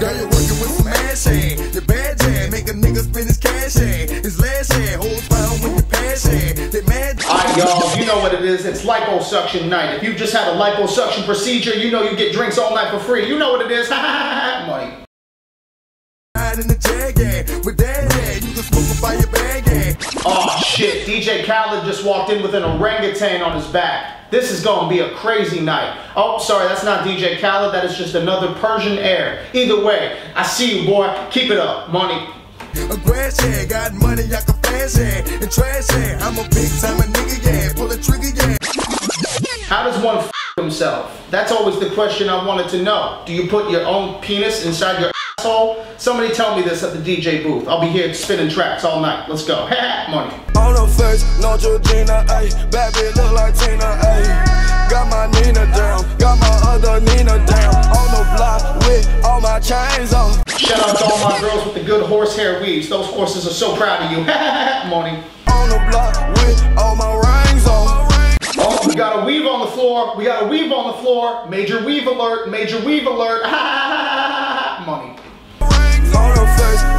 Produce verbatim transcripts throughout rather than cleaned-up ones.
Girl, you're working with some ass shade. Your bad jam, make a nigga spend his cash shade. His last shade, holds found with the passion. They mad. Alright, y'all, you know what it is. It's liposuction night. If you just had a liposuction procedure, you know you get drinks all night for free. You know what it is. Ha ha ha ha. Money. In the jag, yeah. With that head, you can smoke up by your bag, yeah. Oh shit, D J Khaled just walked in with an orangutan on his back. This is gonna be a crazy night. Oh, sorry, that's not D J Khaled, that is just another Persian air. Either way, I see you, boy. Keep it up, money. A grass head, got money, I can flash head, and trash head. I'm a big time a nigga, yeah, pull a trigger, yeah. How does one f himself? That's always the question I wanted to know. Do you put your own penis inside your asshole? Somebody tell me this at the D J booth. I'll be here spinning tracks all night. Let's go. Money. On her face, no Georgina, ayy. Baby look like Tina, ayy. Got my Nina down, got my other Nina down. On the block with all my chains on. Shout out to all my girls with the good horsehair weaves. Those horses are so proud of you. Money. On the block with all my rings on. Oh, we got a weave on the floor. We got a weave on the floor. Major weave alert. Major weave alert. Money.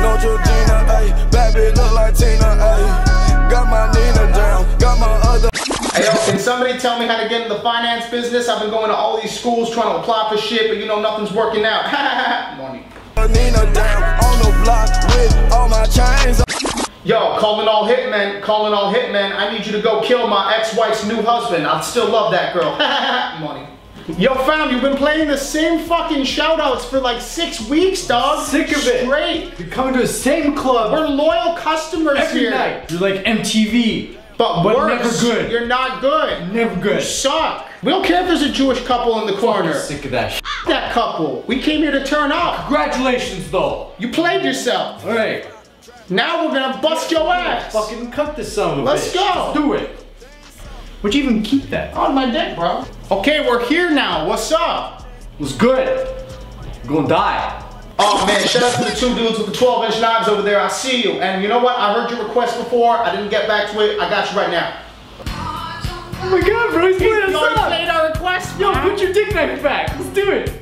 No Georgina, ayy, baby look like Tina, ayy. Got my Nina down, got my other. Hey yo, can somebody tell me how to get in the finance business? I've been going to all these schools trying to apply for shit, but you know nothing's working out. Money. Nina down on the block with all my chains. Yo, calling all hitmen, calling all hitmen. I need you to go kill my ex-wife's new husband. I still love that girl. Money. Yo, fam, you've been playing the same fucking shoutouts for like six weeks, dog. Sick of Straight. it. Straight. You're coming to the same club. We're loyal customers Every here. Every night. You're like M T V. But, but worse. Never good. You're not good. Never good. You suck. We don't care if there's a Jewish couple in the corner. I'm sick of that shit. That couple. We came here to turn up. Congratulations, though. You played yourself. All right. Now we're gonna bust your ass. Fucking cut this son of a bitch. Let's go. Let's do it. Would you even keep that? On my dick, bro. Okay, we're here now. What's up? What's good? You're gonna die. Oh man, shout out to the two dudes with the twelve inch knives over there. I see you. And you know what? I heard your request before. I didn't get back to it. I got you right now. Oh my god, bro. He's playing us up. You already played our request, bro. Yo, put your dick knife back. Let's do it.